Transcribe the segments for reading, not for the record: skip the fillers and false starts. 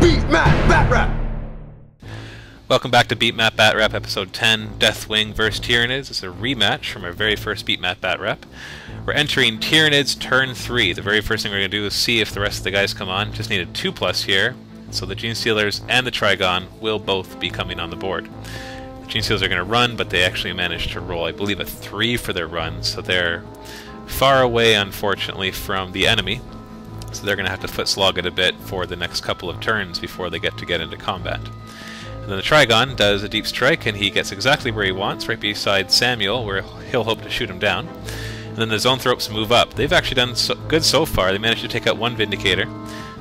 Beat Matt Batrap! Welcome back to Beat Matt Batrap, episode 10, Deathwing vs. Tyranids. It's a rematch from our very first Beat Matt Batrap. We're entering Tyranids turn 3. The very first thing we're going to do is see if the rest of the guys come on. Just need a 2+ here, so the Genestealers and the Trigon will both be coming on the board. The Genestealers are going to run, but they actually managed to roll, I believe, a 3 for their run, so they're far away, unfortunately, from the enemy. So they're going to have to foot slog it a bit for the next couple of turns before they get into combat. And then the Trigon does a deep strike, and he gets exactly where he wants, right beside Samuel, where he'll hope to shoot him down. And then the Zoanthropes move up. They've actually done good so far. They managed to take out one Vindicator,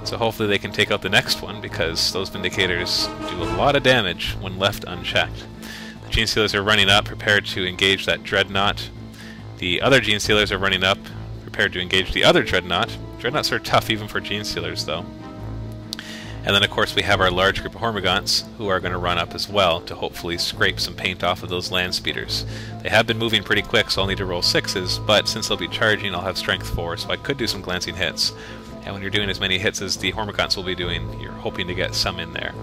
so hopefully they can take out the next one, because those Vindicators do a lot of damage when left unchecked. The Genestealers are running up, prepared to engage that Dreadnought. The other Genestealers are running up, prepared to engage the other Dreadnought. Dreadnoughts are tough even for Genestealers, though. And then, of course, we have our large group of Hormagaunts, who are going to run up as well to hopefully scrape some paint off of those land speeders. They have been moving pretty quick, so I'll need to roll 6s, but since they'll be charging, I'll have strength 4, so I could do some glancing hits. And when you're doing as many hits as the Hormagaunts will be doing, you're hoping to get some in there.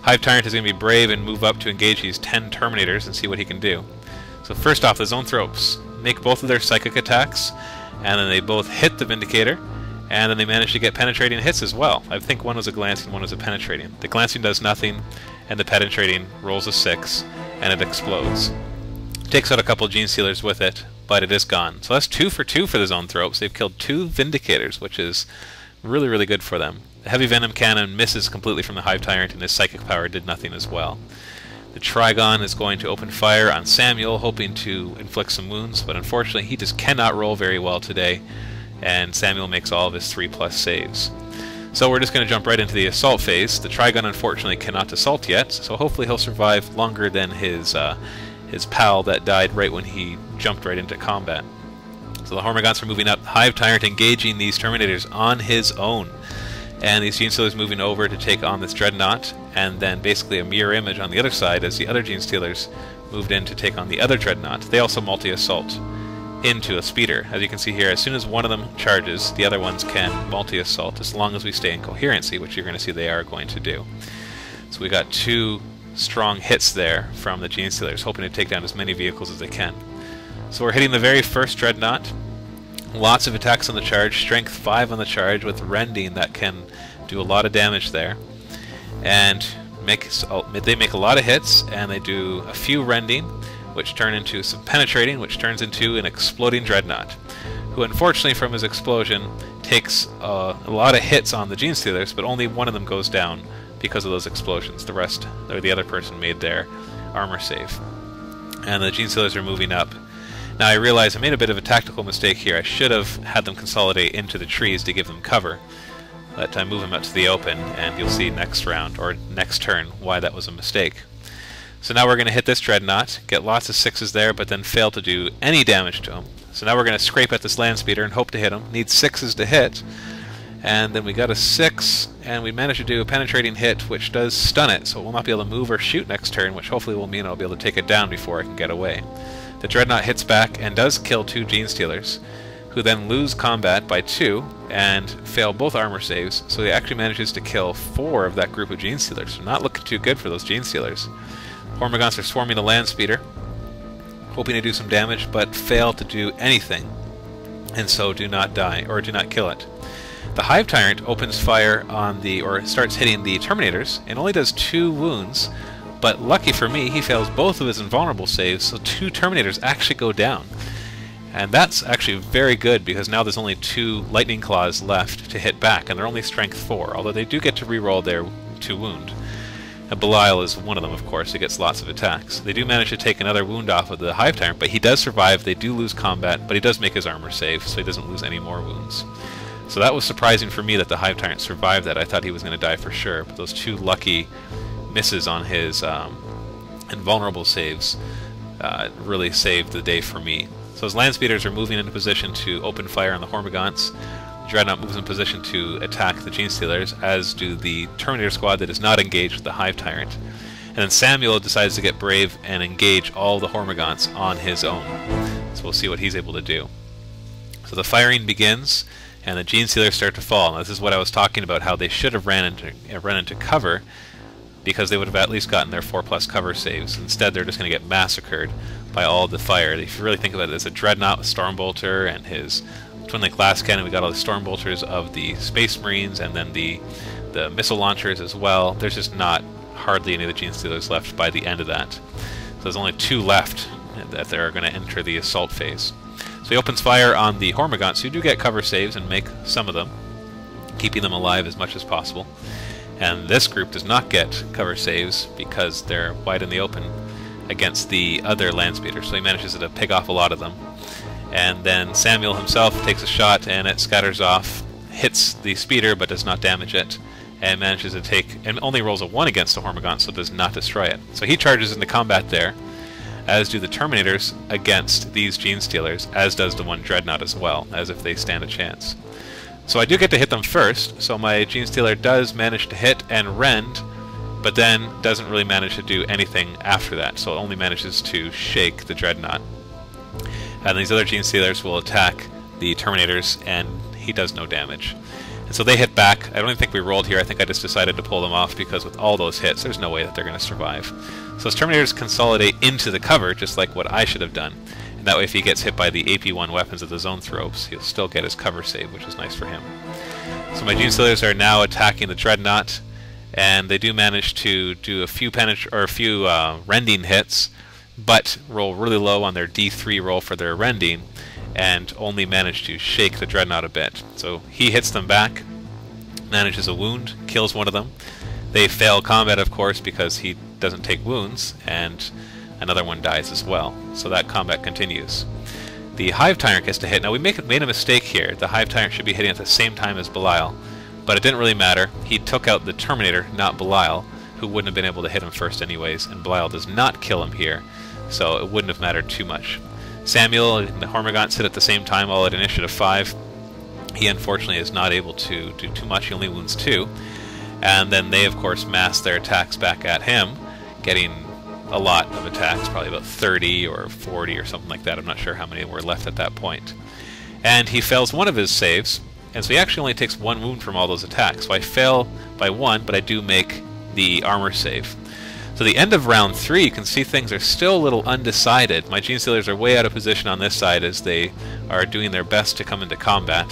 Hive Tyrant is going to be brave and move up to engage these 10 Terminators and see what he can do. So first off, the Zoanthropes make both of their psychic attacks, and then they both hit the Vindicator, and then they manage to get penetrating hits as well. I think one was a glancing, one was a penetrating. The glancing does nothing, and the penetrating rolls a 6, and it explodes. Takes out a couple Genestealers with it, but it is gone. So that's 2 for 2 for the Zoanthropes. They've killed 2 Vindicators, which is really, really good for them. The Heavy Venom Cannon misses completely from the Hive Tyrant, and his psychic power did nothing as well. The Trigon is going to open fire on Samuel, hoping to inflict some wounds, but unfortunately he just cannot roll very well today, and Samuel makes all of his 3+ saves. So we're just going to jump right into the assault phase. The Trigon unfortunately cannot assault yet, so hopefully he'll survive longer than his pal that died right when he jumped right into combat. So the Hormagaunts are moving up, Hive Tyrant engaging these Terminators on his own, and these Genestealers moving over to take on this Dreadnought, and then basically a mirror image on the other side as the other Genestealers moved in to take on the other Dreadnought. They also multi-assault into a speeder. As you can see here, as soon as one of them charges, the other ones can multi-assault as long as we stay in coherency, which you're going to see they are going to do. So we got 2 strong hits there from the Genestealers, hoping to take down as many vehicles as they can. So we're hitting the very first Dreadnought. Lots of attacks on the charge, strength 5 on the charge with rending that can do a lot of damage there. And they make a lot of hits, and they do a few rending, which turn into some penetrating, which turns into an exploding Dreadnought, who unfortunately from his explosion takes a lot of hits on the Genestealers, but only one of them goes down because of those explosions. The rest, or the other person, made their armor save. And the Genestealers are moving up. Now I realize I made a bit of a tactical mistake here. I should have had them consolidate into the trees to give them cover. But I move them up to the open, and you'll see next round, or next turn, why that was a mistake. So now we're going to hit this Dreadnought, get lots of 6s there, but then fail to do any damage to him. So now we're going to scrape at this land speeder and hope to hit him. Need 6s to hit, and then we got a 6, and we managed to do a penetrating hit, which does stun it, so it will not be able to move or shoot next turn, which hopefully will mean I'll be able to take it down before I can get away. The Dreadnought hits back and does kill 2 Genestealers, who then lose combat by 2 and fail both armor saves, so he actually manages to kill 4 of that group of Genestealers. So not looking too good for those Genestealers. Hormagaunts are swarming the land speeder, hoping to do some damage, but fail to do anything, and so do not die, or do not kill it. The Hive Tyrant opens fire on the, or starts hitting the Terminators, and only does 2 wounds. But lucky for me, he fails both of his invulnerable saves, so 2 Terminators actually go down. And that's actually very good, because now there's only 2 Lightning Claws left to hit back, and they're only strength 4, although they do get to reroll their 2 wound. And Belial is one of them, of course. He gets lots of attacks. They do manage to take another wound off of the Hive Tyrant, but he does survive. They do lose combat, but he does make his armor save, so he doesn't lose any more wounds. So that was surprising for me that the Hive Tyrant survived that. I thought he was going to die for sure, but those 2 lucky misses on his invulnerable saves really saved the day for me. So his land speeders are moving into position to open fire on the Hormagaunts. Dreadnought moves in position to attack the Genestealers, as do the Terminator squad that is not engaged with the Hive Tyrant. And then Samuel decides to get brave and engage all the Hormagaunts on his own. So we'll see what he's able to do. So the firing begins, and the Genestealers start to fall. And this is what I was talking about, how they should have run into cover, because they would have at least gotten their 4+ cover saves. Instead, they're just going to get massacred by all the fire. If you really think about it, there's a Dreadnought with Stormbolter and his twin-link glass cannon. We got all the Stormbolters of the Space Marines, and then the missile launchers as well. There's just not hardly any of the Genestealers left by the end of that. So there's only 2 left that are going to enter the assault phase. So he opens fire on the Hormagaunts, who do get cover saves and make some of them, keeping them alive as much as possible. And this group does not get cover saves because they're wide in the open against the other Landspeeder, so he manages to pick off a lot of them. And then Samuel himself takes a shot and it scatters off, hits the speeder but does not damage it, and manages to take, and only rolls a 1 against the Hormagaunt, so does not destroy it. So he charges into combat there, as do the Terminators against these Genestealers, as does the one Dreadnought as well, as if they stand a chance. So I do get to hit them first, so my Genestealer does manage to hit and rend, but then doesn't really manage to do anything after that, so it only manages to shake the Dreadnought. And these other Genestealers will attack the Terminators, and he does no damage. And so they hit back. I don't even think we rolled here, I think I just decided to pull them off, because with all those hits, there's no way that they're going to survive. So his Terminators consolidate into the cover, just like what I should have done. And that way, if he gets hit by the AP1 weapons of the Zoanthropes, he'll still get his cover save, which is nice for him. So my Genestealers are now attacking the Dreadnought, and they do manage to do a few rending hits, but roll really low on their D3 roll for their rending, and only manage to shake the Dreadnought a bit. So he hits them back, manages a wound, kills one of them. They fail combat, of course, because he doesn't take wounds, and another one dies as well, so that combat continues. The Hive Tyrant gets to hit. Now we made a mistake here. The Hive Tyrant should be hitting at the same time as Belial, but it didn't really matter. He took out the Terminator, not Belial, who wouldn't have been able to hit him first anyways, and Belial does not kill him here, so it wouldn't have mattered too much. Samuel and the Hormagaunts hit at the same time, all at initiative 5. He unfortunately is not able to do too much, he only wounds 2, and then they of course mass their attacks back at him, getting a lot of attacks, probably about 30 or 40 or something like that. I'm not sure how many were left at that point. And he fails one of his saves, and so he actually only takes 1 wound from all those attacks. So I fail by 1, but I do make the armor save. So the end of round 3, you can see things are still a little undecided. My Genestealers are way out of position on this side as they are doing their best to come into combat.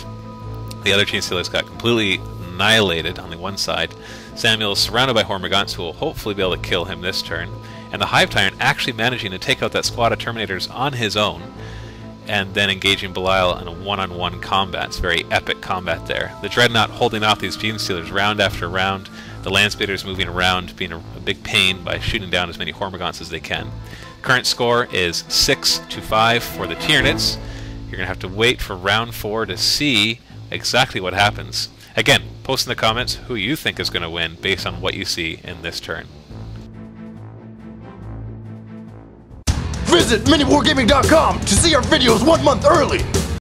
The other Genestealers got completely annihilated on the one side. Samuel is surrounded by Hormagaunts, who will hopefully be able to kill him this turn. And the Hive Tyrant actually managing to take out that squad of Terminators on his own, and then engaging Belial in a one-on-one combat. It's very epic combat there. The Dreadnought holding off these Genestealers round after round, the Landspeeders moving around, being a big pain by shooting down as many Hormagaunts as they can. Current score is 6-5 for the Tyranids. You're going to have to wait for round 4 to see exactly what happens. Again, post in the comments who you think is going to win based on what you see in this turn. Visit MiniWarGaming.com to see our videos 1 month early!